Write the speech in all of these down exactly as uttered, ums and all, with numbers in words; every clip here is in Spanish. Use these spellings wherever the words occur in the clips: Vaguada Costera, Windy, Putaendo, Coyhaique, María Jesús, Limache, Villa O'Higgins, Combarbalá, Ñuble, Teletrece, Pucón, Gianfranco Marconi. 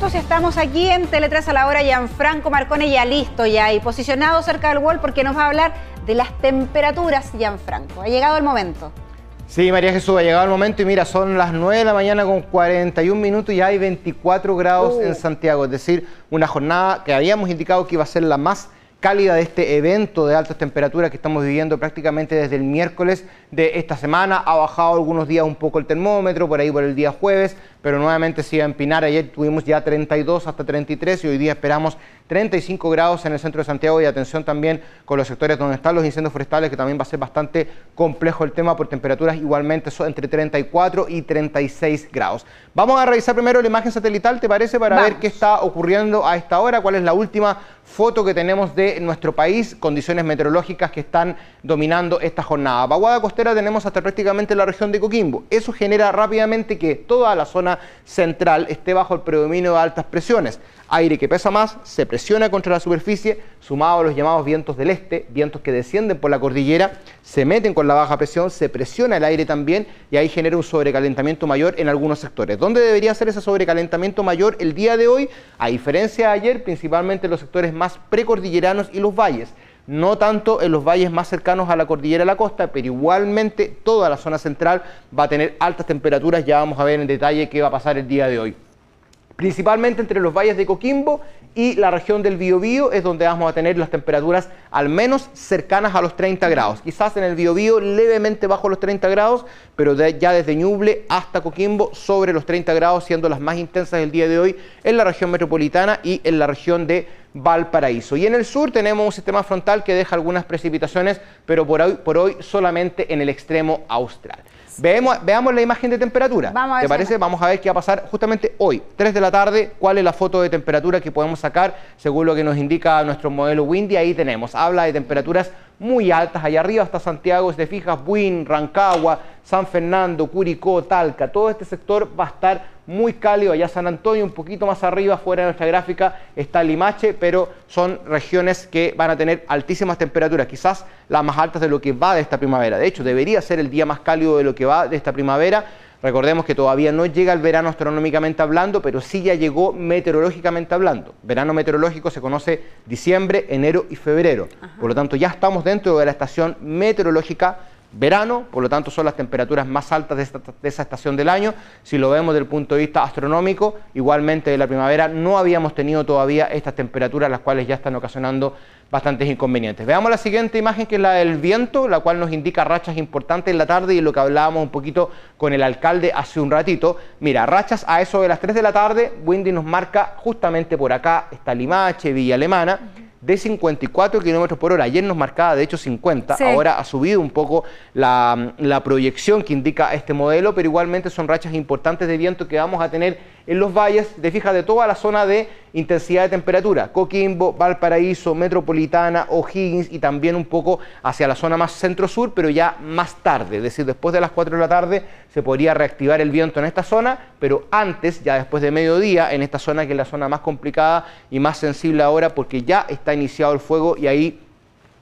nosotros estamos aquí en Teletrece a la hora. Gianfranco Marconi ya listo, ya y posicionado cerca del wall, porque nos va a hablar de las temperaturas. Gianfranco, ha llegado el momento. Sí, María Jesús, ha llegado el momento y mira, son las nueve de la mañana con cuarenta y un minutos y hay veinticuatro grados uh. en Santiago. Es decir, una jornada que habíamos indicado que iba a ser la más cálida de este evento de altas temperaturas que estamos viviendo prácticamente desde el miércoles de esta semana. Ha bajado algunos días un poco el termómetro, por ahí por el día jueves, pero nuevamente se iba a empinar. Ayer tuvimos ya treinta y dos hasta treinta y tres y hoy día esperamos treinta y cinco grados en el centro de Santiago. Y atención también con los sectores donde están los incendios forestales, que también va a ser bastante complejo el tema por temperaturas igualmente son entre treinta y cuatro y treinta y seis grados. Vamos a revisar primero la imagen satelital, ¿te parece? Para Vamos. ver qué está ocurriendo a esta hora, cuál es la última foto que tenemos de nuestro país, condiciones meteorológicas que están dominando esta jornada. Vaguada Costera tenemos hasta prácticamente la región de Coquimbo. Eso genera rápidamente que toda la zona central esté bajo el predominio de altas presiones. Aire que pesa más, se presiona contra la superficie, sumado a los llamados vientos del este, vientos que descienden por la cordillera, se meten con la baja presión, se presiona el aire también y ahí genera un sobrecalentamiento mayor en algunos sectores. ¿Dónde debería ser ese sobrecalentamiento mayor el día de hoy? A diferencia de ayer, principalmente en los sectores más precordilleranos y los valles, no tanto en los valles más cercanos a la cordillera de la costa, pero igualmente toda la zona central va a tener altas temperaturas. Ya vamos a ver en detalle qué va a pasar el día de hoy. Principalmente entre los valles de Coquimbo y la región del Biobío es donde vamos a tener las temperaturas al menos cercanas a los treinta grados. Quizás en el Biobío levemente bajo los treinta grados, pero de, ya desde Ñuble hasta Coquimbo sobre los treinta grados, siendo las más intensas el día de hoy en la región metropolitana y en la región de Valparaíso. Y en el sur tenemos un sistema frontal que deja algunas precipitaciones, pero por hoy, por hoy solamente en el extremo austral. Veamos, veamos la imagen de temperatura. Vamos ¿Te parece? Vamos a ver qué va a pasar justamente hoy, tres de la tarde, cuál es la foto de temperatura que podemos sacar según lo que nos indica nuestro modelo Windy. Ahí tenemos, habla de temperaturas muy altas allá arriba hasta Santiago. Si te fijas, Buin, Rancagua, San Fernando, Curicó, Talca, todo este sector va a estar muy cálido. Allá San Antonio, un poquito más arriba, fuera de nuestra gráfica, está Limache, pero son regiones que van a tener altísimas temperaturas, quizás las más altas de lo que va de esta primavera. De hecho, debería ser el día más cálido de lo que va de esta primavera. Recordemos que todavía no llega el verano astronómicamente hablando, pero sí ya llegó meteorológicamente hablando. Verano meteorológico se conoce diciembre, enero y febrero. Ajá. Por lo tanto, ya estamos dentro de la estación meteorológica verano, por lo tanto son las temperaturas más altas de, esta, de esa estación del año. Si lo vemos desde el punto de vista astronómico, igualmente de la primavera no habíamos tenido todavía estas temperaturas, las cuales ya están ocasionando bastantes inconvenientes. Veamos la siguiente imagen, que es la del viento, la cual nos indica rachas importantes en la tarde y lo que hablábamos un poquito con el alcalde hace un ratito. Mira, rachas a eso de las tres de la tarde, Windy nos marca justamente por acá, está Limache, Villa Alemana, de cincuenta y cuatro kilómetros por hora. Ayer nos marcaba de hecho cincuenta, sí. Ahora ha subido un poco la, la proyección que indica este modelo, pero igualmente son rachas importantes de viento que vamos a tener en los valles, te fijas, de toda la zona de intensidad de temperatura, Coquimbo, Valparaíso, Metropolitana, O'Higgins y también un poco hacia la zona más centro-sur, pero ya más tarde, es decir, después de las cuatro de la tarde se podría reactivar el viento en esta zona, pero antes, ya después de mediodía, en esta zona que es la zona más complicada y más sensible ahora, porque ya está iniciado el fuego y ahí,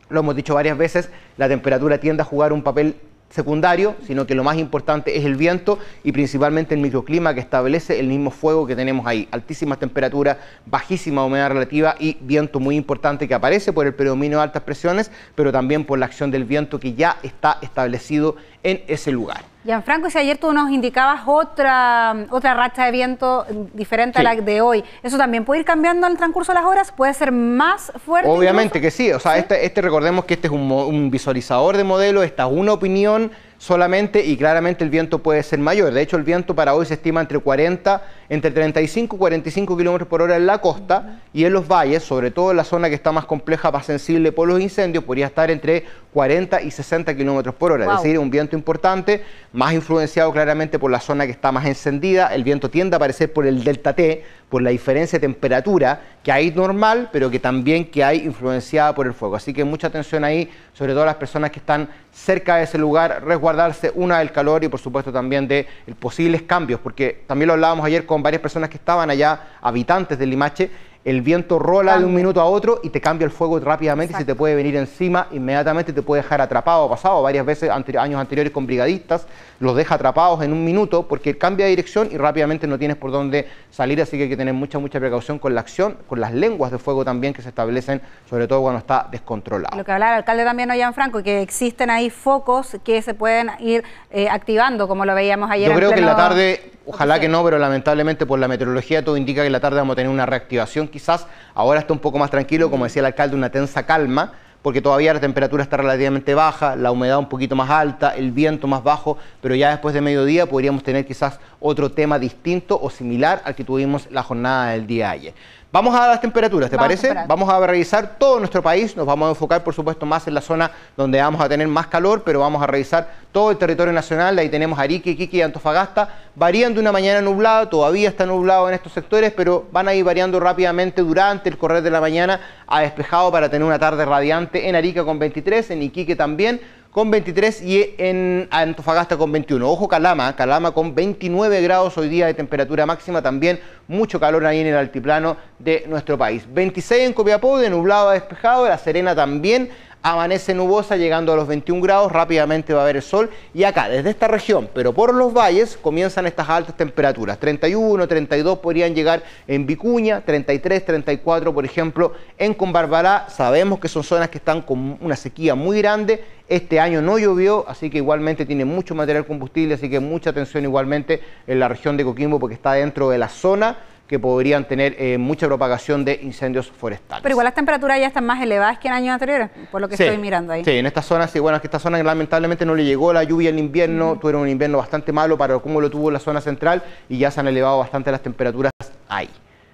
lo hemos dicho varias veces, la temperatura tiende a jugar un papel secundario, sino que lo más importante es el viento y principalmente el microclima que establece el mismo fuego que tenemos ahí. Altísimas temperaturas, bajísima humedad relativa y viento muy importante que aparece por el predominio de altas presiones, pero también por la acción del viento que ya está establecido en ese lugar. Gianfranco, si ayer tú nos indicabas otra, otra racha de viento diferente, sí, a la de hoy, ¿eso también puede ir cambiando en el transcurso de las horas? ¿Puede ser más fuerte? Obviamente incluso que sí, o sea, ¿sí? Este, este, recordemos que este es un, un visualizador de modelo, esta es una opinión solamente y claramente el viento puede ser mayor. De hecho, el viento para hoy se estima entre cuarenta, entre treinta y cinco y cuarenta y cinco kilómetros por hora en la costa y en los valles, sobre todo en la zona que está más compleja, más sensible por los incendios, podría estar entre cuarenta y sesenta kilómetros por hora. Wow. Es decir, un viento importante, más influenciado claramente por la zona que está más encendida. El viento tiende a aparecer por el delta T, por la diferencia de temperatura que hay normal, pero que también que hay influenciada por el fuego. Así que mucha atención ahí, sobre todo las personas que están cerca de ese lugar, resguardarse, una, del calor y por supuesto también de posibles cambios, porque también lo hablábamos ayer con varias personas que estaban allá, habitantes de Limache, el viento rola cambia de un minuto a otro y te cambia el fuego rápidamente. Exacto. Y se te puede venir encima inmediatamente, te puede dejar atrapado. Pasado varias veces anteri- años anteriores con brigadistas, los deja atrapados en un minuto porque cambia de dirección y rápidamente no tienes por dónde salir, así que hay que tener mucha, mucha precaución con la acción, con las lenguas de fuego también que se establecen, sobre todo cuando está descontrolado. Lo que hablaba el alcalde también, ¿no, Gianfranco? Que existen ahí focos que se pueden ir eh, activando, como lo veíamos ayer. Yo creo que en la tarde, ojalá que no, pero lamentablemente por la meteorología todo indica que en la tarde vamos a tener una reactivación quizás. Ahora está un poco más tranquilo, como decía el alcalde, una tensa calma, porque todavía la temperatura está relativamente baja, la humedad un poquito más alta, el viento más bajo, pero ya después de mediodía podríamos tener quizás otro tema distinto o similar al que tuvimos la jornada del día de ayer. Vamos a las temperaturas, ¿te parece? Vamos a revisar todo nuestro país, nos vamos a enfocar por supuesto más en la zona donde vamos a tener más calor, pero vamos a revisar todo el territorio nacional. Ahí tenemos Arica, Iquique y Antofagasta, varían de una mañana nublada, todavía está nublado en estos sectores, pero van a ir variando rápidamente durante el correr de la mañana a despejado para tener una tarde radiante en Arica con veintitrés, en Iquique también con veintitrés y en Antofagasta con veintiuno. Ojo Calama, Calama con veintinueve grados hoy día de temperatura máxima, también mucho calor ahí en el altiplano de nuestro país. veintiséis en Copiapó, de nublado a despejado, La Serena también amanece nubosa, llegando a los veintiuno grados, rápidamente va a haber el sol. Y acá, desde esta región, pero por los valles, comienzan estas altas temperaturas. treinta y uno, treinta y dos podrían llegar en Vicuña, treinta y tres, treinta y cuatro, por ejemplo, en Combarbalá. Sabemos que son zonas que están con una sequía muy grande. Este año no llovió, así que igualmente tiene mucho material combustible, así que mucha atención igualmente en la región de Coquimbo, porque está dentro de la zona que podrían tener eh, mucha propagación de incendios forestales. Pero igual las temperaturas ya están más elevadas que en años anteriores, por lo que sí, estoy mirando ahí. Sí, en esta zona, sí, bueno, es que esta zona lamentablemente no le llegó la lluvia en invierno, uh-huh. Tuvieron un invierno bastante malo para cómo lo tuvo la zona central y ya se han elevado bastante las temperaturas ahí.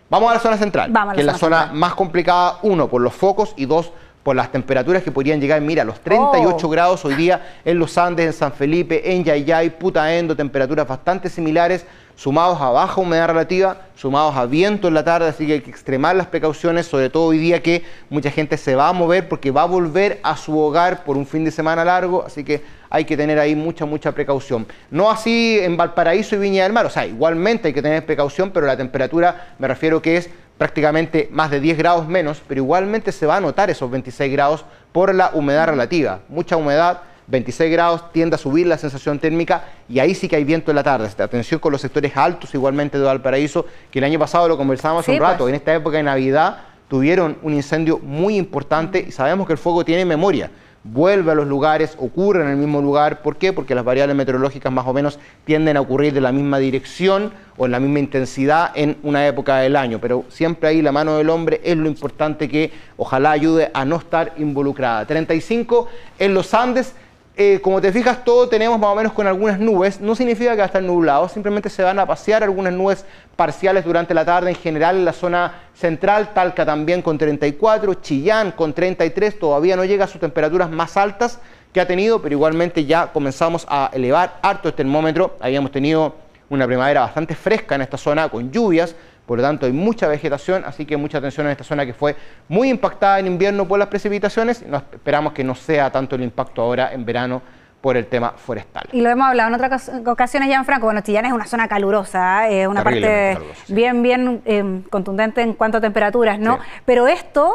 Vamos a la zona central, Vamos a la que es la zona central. Más complicada, uno, por los focos y dos, por las temperaturas que podrían llegar, mira, los treinta y ocho oh. grados hoy día en los Andes, en San Felipe, en Yayay, Putaendo, temperaturas bastante similares, sumados a baja humedad relativa, sumados a viento en la tarde, así que hay que extremar las precauciones, sobre todo hoy día que mucha gente se va a mover porque va a volver a su hogar por un fin de semana largo, así que hay que tener ahí mucha, mucha precaución. No así en Valparaíso y Viña del Mar, o sea, igualmente hay que tener precaución, pero la temperatura, me refiero que es prácticamente más de diez grados menos, pero igualmente se va a notar esos veintiséis grados por la humedad relativa. Mucha humedad, veintiséis grados, tiende a subir la sensación térmica y ahí sí que hay viento en la tarde. Atención con los sectores altos igualmente de Valparaíso, que el año pasado lo conversábamos hace sí, un rato, pues. En esta época de Navidad tuvieron un incendio muy importante y sabemos que el fuego tiene memoria. Vuelve a los lugares, ocurre en el mismo lugar. ¿Por qué? Porque las variables meteorológicas más o menos tienden a ocurrir de la misma dirección o en la misma intensidad en una época del año. Pero siempre ahí la mano del hombre es lo importante, que ojalá ayude a no estar involucrada. treinta y cinco en los Andes. Eh, como te fijas, todo tenemos más o menos con algunas nubes. No significa que va a estar nublado, simplemente se van a pasear algunas nubes parciales durante la tarde. En general en la zona central, Talca también con treinta y cuatro, Chillán con treinta y tres, todavía no llega a sus temperaturas más altas que ha tenido, pero igualmente ya comenzamos a elevar harto el termómetro. Habíamos tenido una primavera bastante fresca en esta zona con lluvias, por lo tanto hay mucha vegetación, así que mucha atención en esta zona que fue muy impactada en invierno por las precipitaciones. Nos esperamos que no sea tanto el impacto ahora en verano por el tema forestal. Y lo hemos hablado en otras ocasiones, Gianfranco, bueno, Chillán es una zona calurosa, es eh, una parte calurosa, sí. bien, bien eh, contundente en cuanto a temperaturas, ¿no? Sí. Pero esto,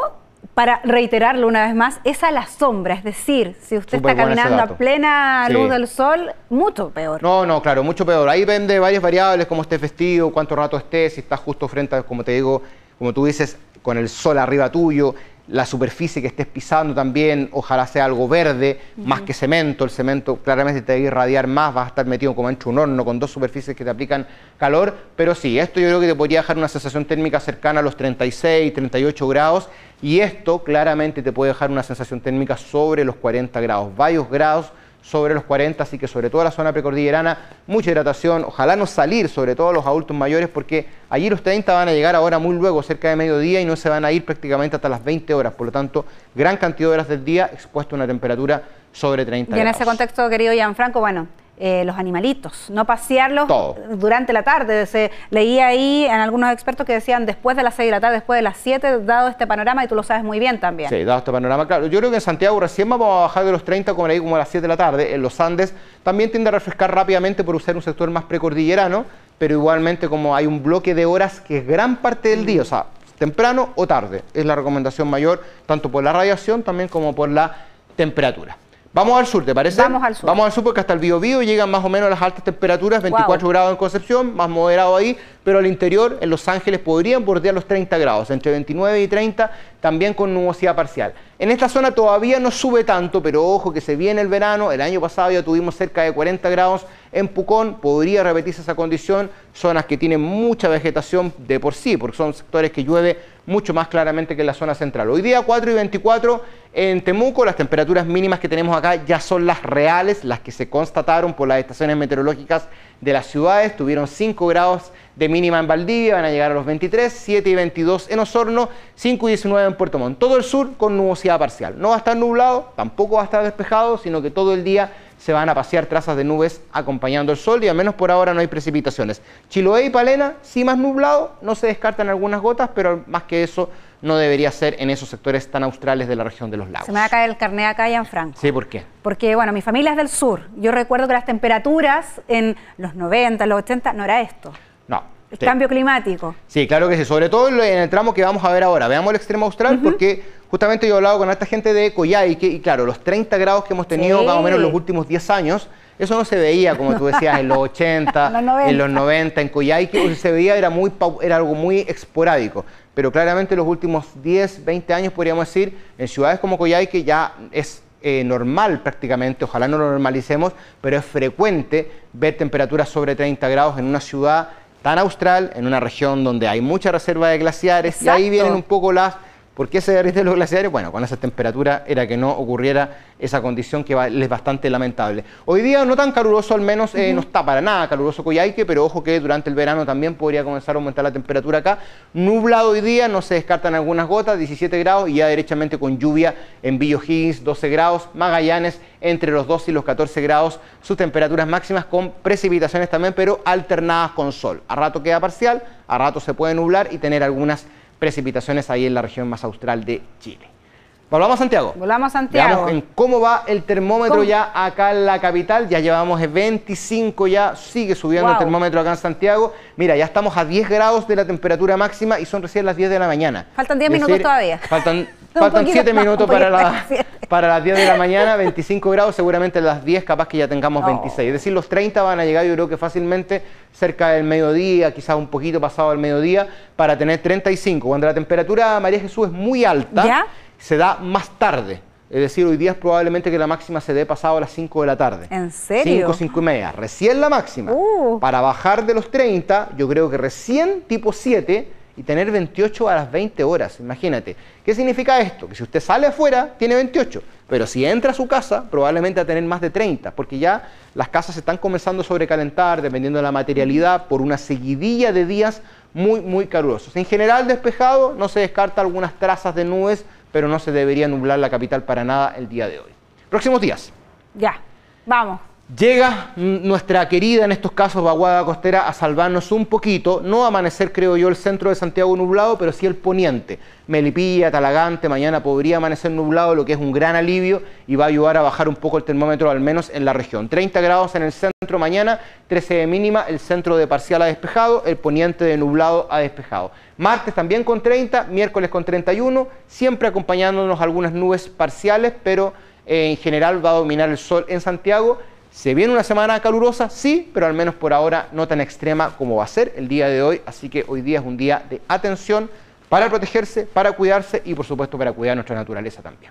para reiterarlo una vez más, es a la sombra, es decir, si usted Súper está caminando a plena luz sí. del sol, mucho peor. No, no, claro, mucho peor. Ahí depende de varias variables, cómo estés vestido, cuánto rato estés, si estás justo frente a, como te digo, como tú dices, con el sol arriba tuyo, la superficie que estés pisando también, ojalá sea algo verde, uh-huh. más que cemento. El cemento claramente te va a irradiar más, vas a estar metido como ancho un horno con dos superficies que te aplican calor, pero sí, esto yo creo que te podría dejar una sensación térmica cercana a los treinta y seis, treinta y ocho grados, y esto claramente te puede dejar una sensación térmica sobre los cuarenta grados, varios grados sobre los cuarenta, así que sobre todo la zona precordillerana, mucha hidratación, ojalá no salir, sobre todo los adultos mayores, porque allí los treinta van a llegar ahora muy luego, cerca de mediodía, y no se van a ir prácticamente hasta las veinte horas, por lo tanto, gran cantidad de horas del día expuesto a una temperatura sobre treinta grados. Y en ese contexto, querido Gianfranco, bueno, eh, los animalitos, no pasearlos todo durante la tarde. Se leía ahí en algunos expertos que decían después de las seis de la tarde, después de las siete, dado este panorama, y tú lo sabes muy bien también. Sí, dado este panorama, claro. Yo creo que en Santiago recién vamos a bajar de los treinta como, ahí, como a las siete de la tarde. En los Andes también tiende a refrescar rápidamente por usar un sector más precordillerano, pero igualmente como hay un bloque de horas que es gran parte del día, o sea, temprano o tarde. Es la recomendación mayor, tanto por la radiación también como por la temperatura. Vamos al sur, ¿te parece? Vamos al sur. Vamos al sur porque hasta el Biobío llegan más o menos las altas temperaturas, veinticuatro wow. grados en Concepción, más moderado ahí, pero al interior, en Los Ángeles, podrían bordear los treinta grados, entre veintinueve y treinta, también con nubosidad parcial. En esta zona todavía no sube tanto, pero ojo que se viene el verano, el año pasado ya tuvimos cerca de cuarenta grados en Pucón, podría repetirse esa condición, zonas que tienen mucha vegetación de por sí, porque son sectores que llueve mucho más claramente que en la zona central. Hoy día cuatro y veinticuatro en Temuco, las temperaturas mínimas que tenemos acá ya son las reales, las que se constataron por las estaciones meteorológicas de las ciudades, tuvieron cinco grados de mínima en Valdivia, van a llegar a los veintitrés, siete y veintidós en Osorno, cinco y diecinueve en Puerto Montt. Todo el sur con nubosidad parcial. No va a estar nublado, tampoco va a estar despejado, sino que todo el día se van a pasear trazas de nubes acompañando el sol y al menos por ahora no hay precipitaciones. Chiloé y Palena, sí más nublado, no se descartan algunas gotas, pero más que eso no debería ser en esos sectores tan australes de la región de los lagos. Se me va a caer el carnet acá, Gianfranco. Sí, ¿por qué? Porque, bueno, mi familia es del sur. Yo recuerdo que las temperaturas en los noventa, los ochenta, no era esto. No. El sí. cambio climático. Sí, claro que sí. Sobre todo en el tramo que vamos a ver ahora. Veamos el extremo austral uh-huh. porque justamente yo he hablado con esta gente de Coyhaique y claro, los treinta grados que hemos tenido sí. más o menos en los últimos diez años, eso no se veía, como tú decías, en los ochenta, los en los noventa, en Coyhaique, se veía, era, muy, era algo muy esporádico. Pero claramente los últimos diez, veinte años, podríamos decir, en ciudades como Coyhaique ya es... Eh, normal prácticamente, ojalá no lo normalicemos, pero es frecuente ver temperaturas sobre treinta grados en una ciudad tan austral, en una región donde hay mucha reserva de glaciares. Exacto. Y ahí vienen un poco las... ¿Por qué se derriten los glaciares? Bueno, con esa temperatura era que no ocurriera esa condición que va, es bastante lamentable. Hoy día no tan caluroso, al menos eh, uh-huh. no está para nada caluroso Coyhaique, pero ojo que durante el verano también podría comenzar a aumentar la temperatura acá. Nublado hoy día, no se descartan algunas gotas, diecisiete grados y ya derechamente con lluvia en Villa O'Higgins, doce grados, Magallanes entre los doce y los catorce grados, sus temperaturas máximas con precipitaciones también, pero alternadas con sol. A rato queda parcial, a rato se puede nublar y tener algunas precipitaciones ahí en la región más austral de Chile. Volvamos a Santiago. Volvamos a Santiago. Veamos en cómo va el termómetro ¿Cómo? ya acá en la capital. Ya llevamos veinticinco, ya sigue subiendo wow. el termómetro acá en Santiago. Mira, ya estamos a diez grados de la temperatura máxima y son recién las diez de la mañana. Faltan diez decir, minutos todavía. Faltan, faltan poquito, siete minutos para, la, para las diez de la mañana, veinticinco grados, seguramente a las diez capaz que ya tengamos no. veintiséis. Es decir, los treinta van a llegar yo creo que fácilmente cerca del mediodía, quizás un poquito pasado del mediodía, para tener treinta y cinco. Cuando la temperatura, María Jesús, es muy alta... ¿Ya? Se da más tarde, es decir, hoy día es probablemente que la máxima se dé pasado a las cinco de la tarde. ¿En serio? cinco, cinco y media, recién la máxima. Uh. Para bajar de los treinta, yo creo que recién tipo siete y tener veintiocho a las veinte horas, imagínate. ¿Qué significa esto? Que si usted sale afuera, tiene veintiocho, pero si entra a su casa, probablemente va a tener más de treinta, porque ya las casas se están comenzando a sobrecalentar, dependiendo de la materialidad, por una seguidilla de días muy, muy calurosos. En general despejado, no se descarta algunas trazas de nubes, pero no se debería nublar la capital para nada el día de hoy. Próximos días. Ya, vamos. Llega nuestra querida, en estos casos, Vaguada Costera a salvarnos un poquito. No amanecer, creo yo, el centro de Santiago nublado, pero sí el poniente. Melipilla, Talagante, mañana podría amanecer nublado, lo que es un gran alivio y va a ayudar a bajar un poco el termómetro, al menos en la región. treinta grados en el centro mañana, trece de mínima, el centro de parcial a despejado, el poniente de nublado a despejado. Martes también con treinta, miércoles con treinta y uno, siempre acompañándonos algunas nubes parciales, pero eh, en general va a dominar el sol en Santiago. Se viene una semana calurosa, sí, pero al menos por ahora no tan extrema como va a ser el día de hoy. Así que hoy día es un día de atención para protegerse, para cuidarse y por supuesto para cuidar nuestra naturaleza también.